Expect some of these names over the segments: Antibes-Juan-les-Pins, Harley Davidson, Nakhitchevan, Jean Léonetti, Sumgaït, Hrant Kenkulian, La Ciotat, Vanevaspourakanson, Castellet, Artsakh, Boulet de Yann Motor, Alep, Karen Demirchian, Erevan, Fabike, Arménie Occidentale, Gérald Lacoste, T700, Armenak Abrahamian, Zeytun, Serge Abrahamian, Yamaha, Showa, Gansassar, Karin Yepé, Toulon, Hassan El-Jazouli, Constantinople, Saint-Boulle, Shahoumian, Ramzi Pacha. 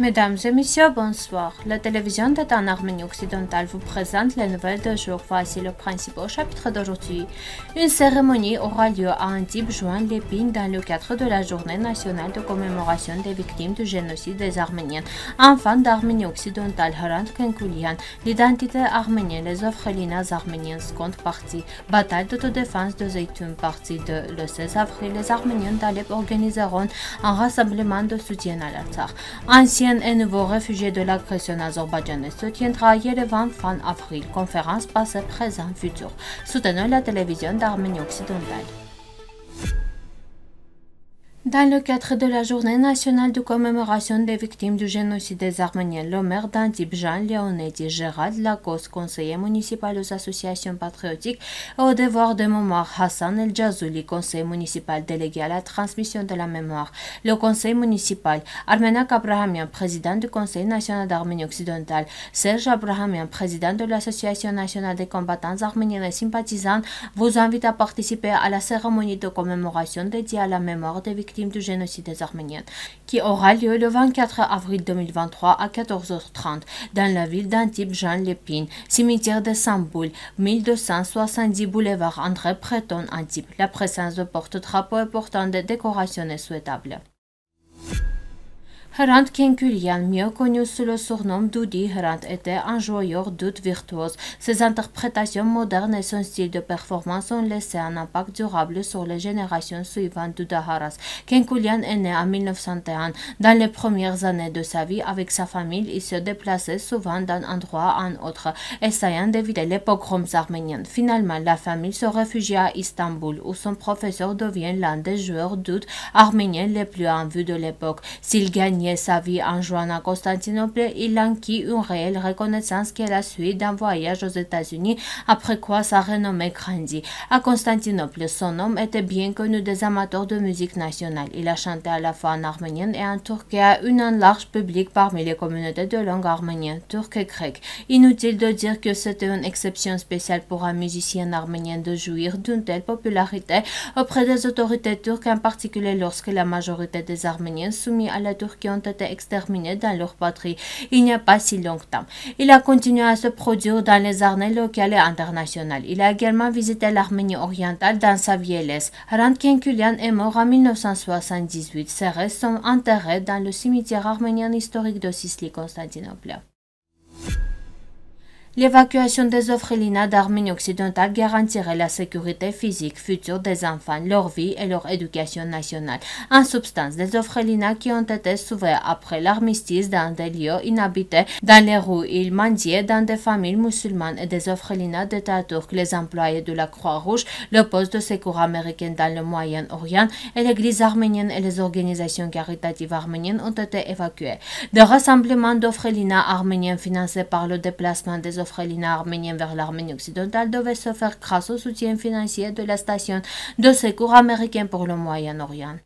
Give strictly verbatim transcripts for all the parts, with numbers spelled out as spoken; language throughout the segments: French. Mesdames et messieurs, bonsoir. La télévision d'État en Arménie occidentale vous présente les nouvelles de jour. Voici le principal chapitre d'aujourd'hui. Une cérémonie aura lieu à Antibes-Juan-les-Pins dans le cadre de la journée nationale de commémoration des victimes du génocide des Arméniens. Enfants d'Arménie occidentale, Hrant Kenkulian, l'identité arménienne, les œuvres linas arméniennes, seconde partie, bataille d'autodéfense de Zeytun, partie deux. Le seize avril, les Arméniens d'Alep organiseront un rassemblement de soutien à l'Artsakh. Ancien et nouveaux réfugiés de l'agression azerbaïdjanaise se tiendra à Erevan fin avril. Conférence passé, présent, futur. Soutenons la télévision d'Arménie occidentale. Dans le cadre de la journée nationale de commémoration des victimes du génocide des Arméniens, le maire d'Antibes, Jean Léonetti, Gérald Lacoste, conseiller municipal aux associations patriotiques et au devoir de mémoire, Hassan El-Jazouli, conseiller municipal délégué à la transmission de la mémoire, le conseil municipal, Armenak Abrahamian, président du Conseil national d'Arménie occidentale, Serge Abrahamian, président de l'Association nationale des combattants arméniens et sympathisants, vous invite à participer à la cérémonie de commémoration dédiée à la mémoire des victimes du génocide des Arméniens, qui aura lieu le vingt-quatre avril deux mille vingt-trois à quatorze heures trente dans la ville d'Antibes-Juan-les-Pins, cimetière de Saint-Boulle, mille deux cent soixante-dix boulevard André Breton, Antibes. La présence de porte-drapeaux est portant des décorations est souhaitable. Hrant Kenkulian, mieux connu sous le surnom d'Oudi, Hrant était un joueur d'oud virtuose. Ses interprétations modernes et son style de performance ont laissé un impact durable sur les générations suivantes d'Oudaharas. Kenkulian est né en mille neuf cent un. Dans les premières années de sa vie, avec sa famille, il se déplaçait souvent d'un endroit à un autre, essayant d'éviter les pogroms arméniens. Finalement, la famille se réfugie à Istanbul, où son professeur devient l'un des joueurs d'oud arméniens les plus en vue de l'époque. S'il gagnait sa vie en jouant à Constantinople, il enquit une réelle reconnaissance qui est la suite d'un voyage aux États-Unis, après quoi sa renommée grandit. À Constantinople, son homme était bien connu des amateurs de musique nationale. Il a chanté à la fois en arménien et en turc et a eu un large public parmi les communautés de langue arménienne, turque et grecque. Inutile de dire que c'était une exception spéciale pour un musicien arménien de jouir d'une telle popularité auprès des autorités turques, en particulier lorsque la majorité des Arméniens soumis à la Turquie ont été exterminés dans leur patrie il n'y a pas si longtemps. Il a continué à se produire dans les arènes locales et internationales. Il a également visité l'Arménie orientale dans sa vieillesse. Hrant Kenkulian est mort en mille neuf cent soixante-dix-huit. Ses restes sont enterrés dans le cimetière arménien historique de Sisli-Constantinople. L'évacuation des œuvres linas d'Arménie occidentale garantirait la sécurité physique future des enfants, leur vie et leur éducation nationale. En substance, des œuvres linas qui ont été sauvées après l'armistice dans des lieux inhabités, dans les rues, ils mendiaient dans des familles musulmanes et des œuvres linas d'État turc, les employés de la Croix-Rouge, le poste de secours américain dans le Moyen-Orient et l'église arménienne et les organisations caritatives arméniennes ont été évacuées. Des rassemblements d'œuvres linas arméniens financés par le déplacement des œuvres Frélina arménien vers l'Arménie occidentale devait se faire grâce au soutien financier de la station de secours américain pour le Moyen-Orient.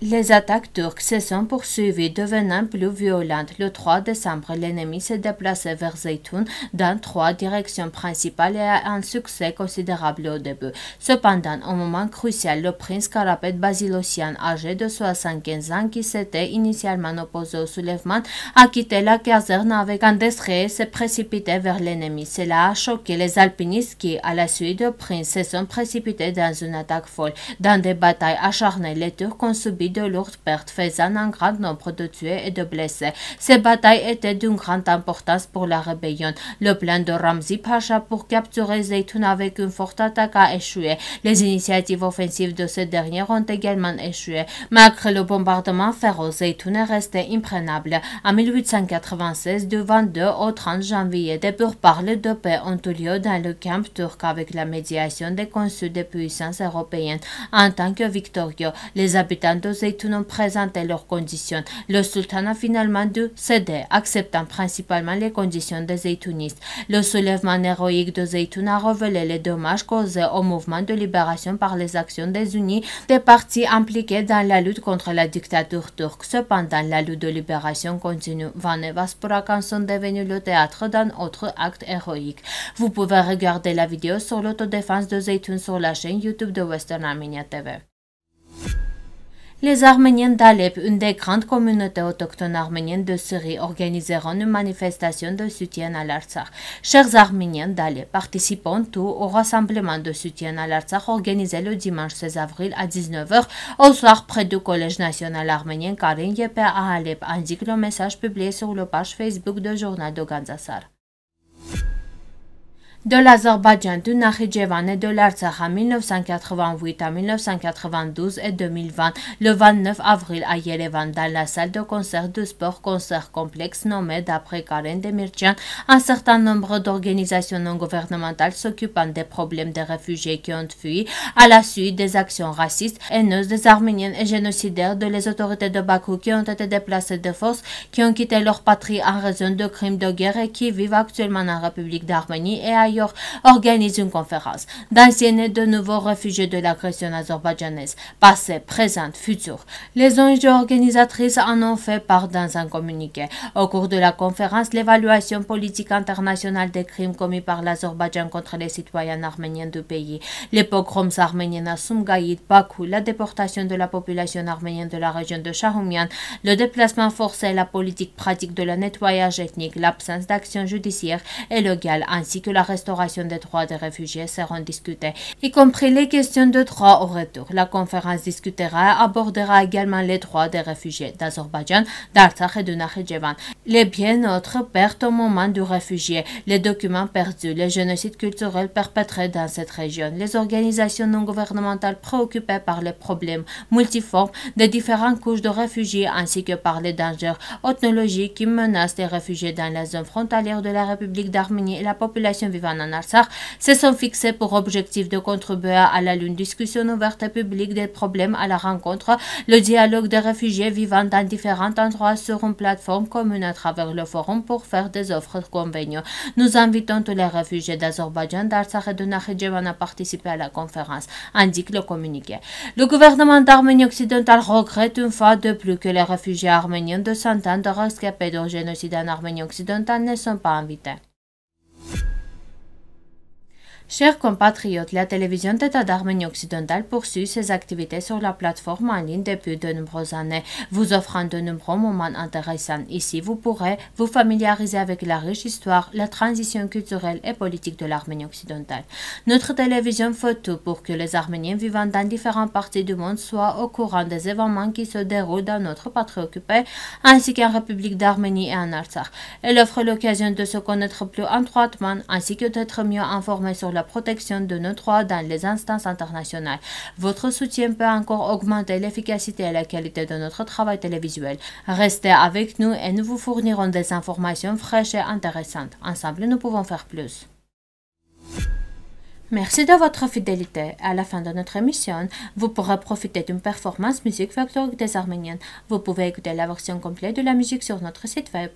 Les attaques turques se sont poursuivies, devenant plus violentes. Le trois décembre, l'ennemi s'est déplacé vers Zeytun dans trois directions principales et a un succès considérable au début. Cependant, au moment crucial, le prince Karapet Basilossian, âgé de soixante-quinze ans, qui s'était initialement opposé au soulèvement, a quitté la caserne avec un destrier et s'est précipité vers l'ennemi. Cela a choqué les alpinistes qui, à la suite du prince, se sont précipités dans une attaque folle. Dans des batailles acharnées, les Turcs ont subi de lourdes pertes, faisant un grand nombre de tués et de blessés. Ces batailles étaient d'une grande importance pour la rébellion. Le plan de Ramzi Pacha pour capturer Zeytun avec une forte attaque a échoué. Les initiatives offensives de ce dernier ont également échoué. Malgré le bombardement féroce, Zeytun est resté imprenable. En mille huit cent quatre-vingt-seize, du vingt-deux au trente janvier, des pourparlers de paix ont eu lieu dans le camp turc avec la médiation des consuls des puissances européennes. En tant que victorieux, les habitants de Zeytun ont présenté leurs conditions. Le sultan a finalement dû céder, acceptant principalement les conditions des zeytounistes. Le soulèvement héroïque de Zeytun a révélé les dommages causés au mouvement de libération par les actions des unis des partis impliqués dans la lutte contre la dictature turque. Cependant, la lutte de libération continue. Vanevaspourakanson est devenu le théâtre d'un autre acte héroïque. Vous pouvez regarder la vidéo sur l'autodéfense de Zeytun sur la chaîne YouTube de Western Armenia T V. Les Arméniens d'Alep, une des grandes communautés autochtones arméniennes de Syrie, organiseront une manifestation de soutien à l'Artsakh. Chers Arméniens d'Alep, participants tous au rassemblement de soutien à l'Artsakh organisé le dimanche seize avril à dix-neuf heures au soir près du Collège national arménien Karin Yepé à Alep, indique le message publié sur la page Facebook du journal de Gansassar. De l'Azerbaïdjan, du Nakhitchevan et de l'Artsakh en mille neuf cent quatre-vingt-huit, en mille neuf cent quatre-vingt-douze et deux mille vingt, le vingt-neuf avril à Erevan, dans la salle de concert de sport concert complexe nommée d'après Karen Demirchian, un certain nombre d'organisations non gouvernementales s'occupant des problèmes des réfugiés qui ont fui à la suite des actions racistes, haineuses des Arméniens et génocidaires de les autorités de Bakou qui ont été déplacés de force, qui ont quitté leur patrie en raison de crimes de guerre et qui vivent actuellement en République d'Arménie et à organise une conférence. D'anciens et de nouveaux réfugiés de l'agression azerbaïdjanaise, passés, présents, futurs. Les O N G organisatrices en ont fait part dans un communiqué. Au cours de la conférence, l'évaluation politique internationale des crimes commis par l'Azerbaïdjan contre les citoyens arméniens du pays, les pogroms arméniens à Sumgaït, Bakou, la déportation de la population arménienne de la région de Shahoumian, le déplacement forcé, la politique pratique de la nettoyage ethnique, l'absence d'action judiciaire et légale, ainsi que la restauration des droits des réfugiés seront discutées, y compris les questions de droits au retour. La conférence discutera, abordera également les droits des réfugiés d'Azerbaïdjan, d'Artsakh et de Nakhitchevan, les biens autres pertes au moment du réfugié, les documents perdus, les génocides culturels perpétrés dans cette région, les organisations non gouvernementales préoccupées par les problèmes multiformes des différentes couches de réfugiés ainsi que par les dangers ethnologiques qui menacent les réfugiés dans la zone frontalière de la République d'Arménie et la population vivante en Artsakh se sont fixés pour objectif de contribuer à la lune discussion ouverte et publique des problèmes à la rencontre, le dialogue des réfugiés vivant dans différents endroits sur une plateforme commune à travers le forum pour faire des offres de convenio. Nous invitons tous les réfugiés d'Azerbaïdjan, d'Artsakh et de Nakhitchevan à participer à la conférence, indique le communiqué. Le gouvernement d'Arménie occidentale regrette une fois de plus que les réfugiés arméniens de cent ans de rescapés du génocide en Arménie occidentale ne sont pas invités. Chers compatriotes, la télévision d'État d'Arménie occidentale poursuit ses activités sur la plateforme en ligne depuis de nombreuses années, vous offrant de nombreux moments intéressants. Ici, vous pourrez vous familiariser avec la riche histoire, la transition culturelle et politique de l'Arménie occidentale. Notre télévision fait tout pour que les Arméniens vivant dans différentes parties du monde soient au courant des événements qui se déroulent dans notre patrie occupée, ainsi qu'en République d'Arménie et en Artsakh. Elle offre l'occasion de se connaître plus étroitement, ainsi que d'être mieux informés sur la la protection de nos droits dans les instances internationales. Votre soutien peut encore augmenter l'efficacité et la qualité de notre travail télévisuel. Restez avec nous et nous vous fournirons des informations fraîches et intéressantes. Ensemble, nous pouvons faire plus. Merci de votre fidélité. À la fin de notre émission, vous pourrez profiter d'une performance musique folklorique des Arméniens. Vous pouvez écouter la version complète de la musique sur notre site web.